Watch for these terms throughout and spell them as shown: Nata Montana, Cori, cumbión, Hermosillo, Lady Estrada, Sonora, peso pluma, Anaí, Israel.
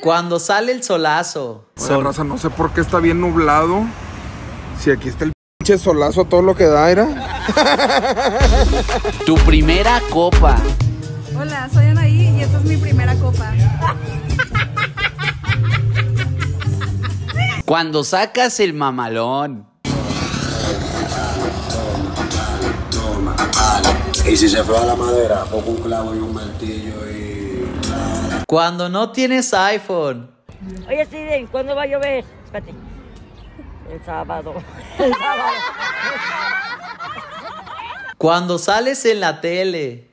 Cuando sale el solazo. Oye, raza, no sé por qué está bien nublado. Si aquí está el pinche solazo, todo lo que da, era. Tu primera copa. Hola, soy Anaí y esta es mi primera copa. Cuando sacas el mamalón. Y si se fue a la madera, pongo un clavo y un martillo y... Cuando no tienes iPhone. Oye, Steven, ¿cuándo va a llover? Espérate. El sábado. El sábado. Cuando sales en la tele.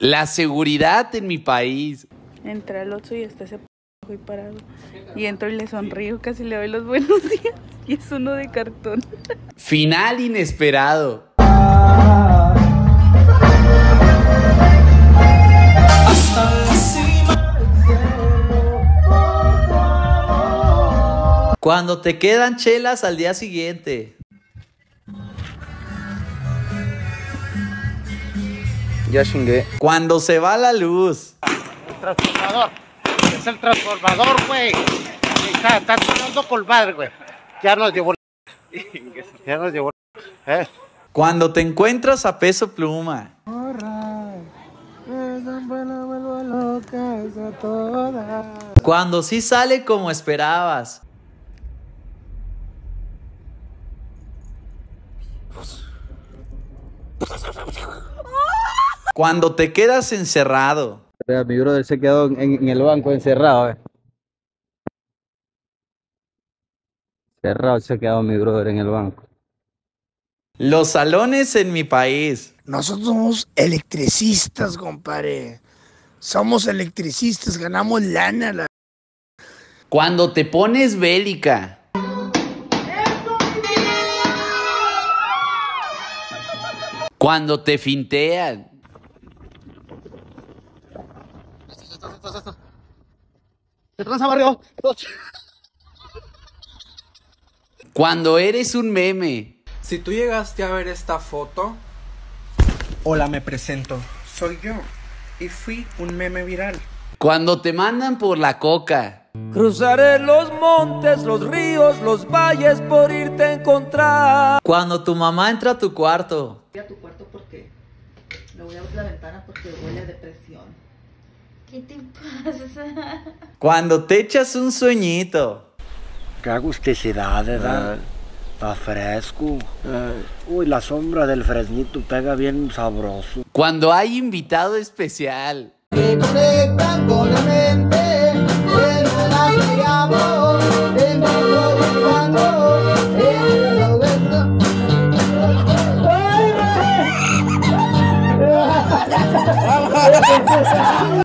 La seguridad en mi país. Entre el otro y este se... Voy parado y entro y le sonrío, casi le doy los buenos días y es uno de cartón. Final inesperado. Cuando te quedan chelas al día siguiente. Ya chingué. Cuando se va la luz. Transformador. Es el transformador, güey. Está sonando colmadre, güey. Ya nos llevó. Ya nos llevó. Cuando te encuentras a Peso Pluma. Cuando sí sale como esperabas. Cuando te quedas encerrado. Mi brother se quedó en el banco encerrado, Cerrado se quedó mi brother en el banco. Los salones en mi país. Nosotros somos electricistas, compadre. Somos electricistas, ganamos lana. Cuando te pones bélica. Cuando te fintean. ¿Qué tranza, barrio? Cuando eres un meme. Si tú llegaste a ver esta foto. Hola, me presento. Soy yo. Y fui un meme viral. Cuando te mandan por la coca. Cruzaré los montes, los ríos, los valles por irte a encontrar. Cuando tu mamá entra a tu cuarto. Voy a tu cuarto porque me voy a abrir la ventana porque huele a depresión. ¿Qué te pasa? Cuando te echas un sueñito. Qué agusticidad, ¿verdad? Está fresco. Uy, la sombra del fresnito pega bien sabroso. Cuando hay invitado especial. Que conectan con la mente, pero la llegamos en todo el cuando.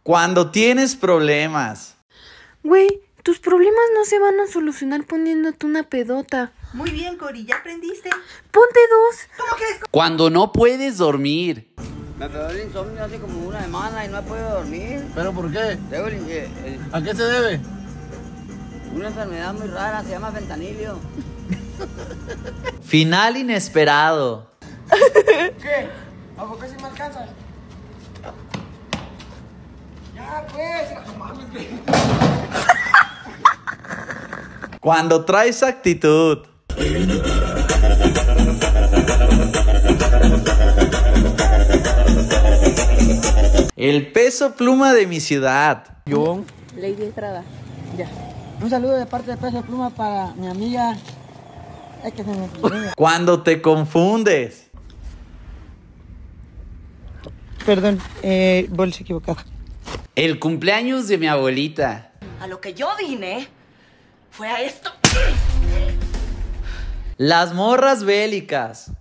Cuando tienes problemas. Güey, tus problemas no se van a solucionar poniéndote una pedota. Muy bien, Cori, ya aprendiste. Ponte dos. ¿Cómo crees? Cuando no puedes dormir. Me pegó el insomnio hace como una semana y no he podido dormir. ¿Pero por qué? ¿A qué se debe? Una enfermedad muy rara, se llama fentanilio. Final inesperado. ¿Qué? ¿A poco sí me alcanzas? Cuando traes actitud. El Peso Pluma de mi ciudad. Yo, Lady Estrada. Ya. Un saludo de parte de Peso Pluma para mi amiga. Es que se me olvidó. Cuando te confundes. Perdón, bolsa equivocada. El cumpleaños de mi abuelita. A lo que yo vine fue a esto. Las morras bélicas.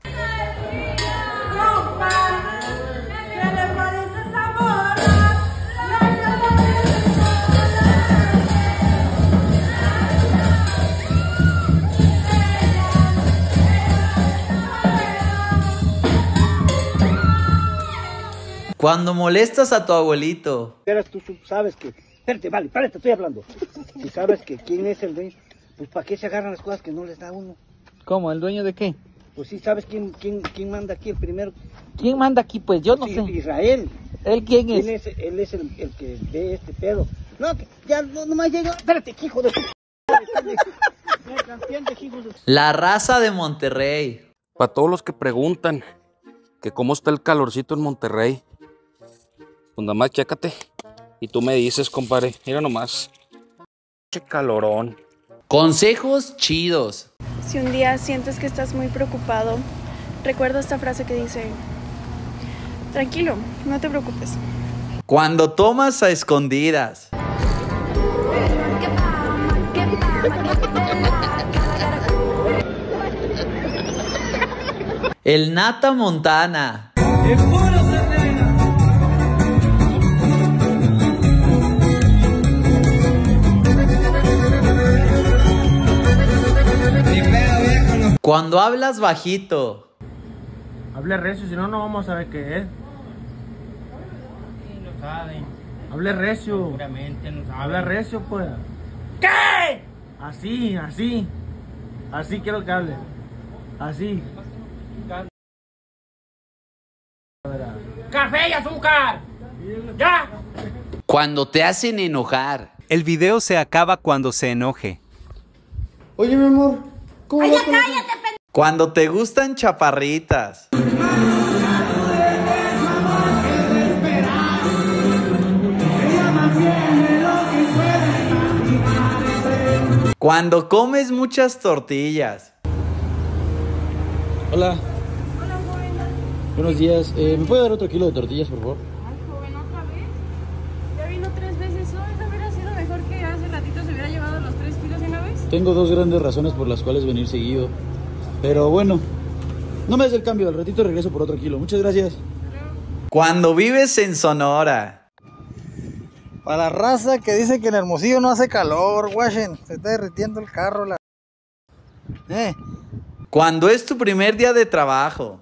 Cuando molestas a tu abuelito. Tú sabes que... Espérate, vale, párate, estoy hablando. Si sabes que quién es el dueño, pues ¿para qué se agarran las cosas que no les da uno? ¿Cómo? ¿El dueño de qué? Pues sí, ¿sabes quién manda aquí el primero? ¿Quién manda aquí? Pues yo no sé. Israel. ¿Él quién es? Él es el que ve este pedo. No, ya nomás llega. Espérate, hijo de... La raza de Monterrey. Para todos los que preguntan que cómo está el calorcito en Monterrey, pues nada más chécate y tú me dices, compadre. Mira nomás. Qué calorón. Consejos chidos. Si un día sientes que estás muy preocupado, recuerda esta frase que dice: tranquilo, no te preocupes. Cuando tomas a escondidas. El Nata Montana. Cuando hablas bajito. Hable recio, si no, no vamos a ver qué es. No saben. Hable recio. Seguramente no saben. Habla recio, pues. ¿Qué? Así, así. Así quiero que hable. Así. ¡Café y azúcar! ¡Ya! Cuando te hacen enojar. El video se acaba cuando se enoje. Oye, mi amor, ¿cómo? ¡Ay, ya cállate, pendejo! Cuando te gustan chaparritas. Cuando comes muchas tortillas. Hola. Buenos días, ¿me puede dar otro kilo de tortillas, por favor? Ay, joven, ¿otra vez? Ya vino 3 veces hoy, no hubiera sido mejor que hace ratito se hubiera llevado los 3 kilos de una vez. Tengo 2 grandes razones por las cuales venir seguido, pero bueno, no me des el cambio, al ratito regreso por otro kilo, muchas gracias. Cuando vives en Sonora. Para la raza que dice que en Hermosillo no hace calor, guachen, se está derritiendo el carro, la... Cuando es tu primer día de trabajo.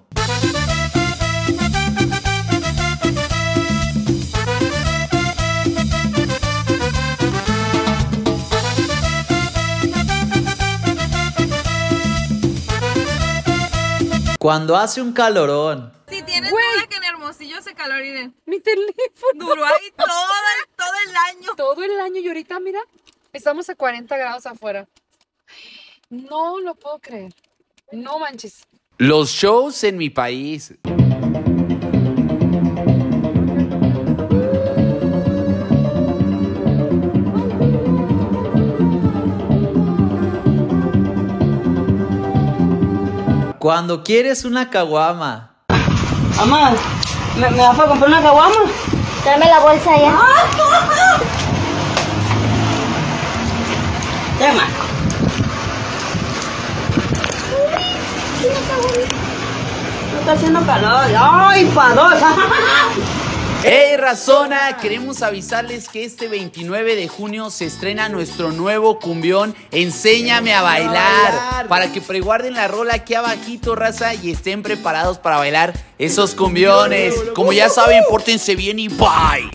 Cuando hace un calorón. Si tienes duda que en Hermosillo hace calor, Irene. Mi teléfono. Duró ahí todo el año. Todo el año y ahorita, mira, estamos a 40 grados afuera. No lo puedo creer. No manches. Los shows en mi país. Cuando quieres una caguama. Amá, ¿me vas a comprar una caguama? Dame la bolsa ya. Toma. No está haciendo calor. ¡Ay, padosa! Hey, Razona, queremos avisarles que este 29 de junio se estrena nuestro nuevo cumbión Enséñame a Bailar, para que preguarden la rola aquí abajito, raza, y estén preparados para bailar esos cumbiones. Como ya saben, pórtense bien y bye.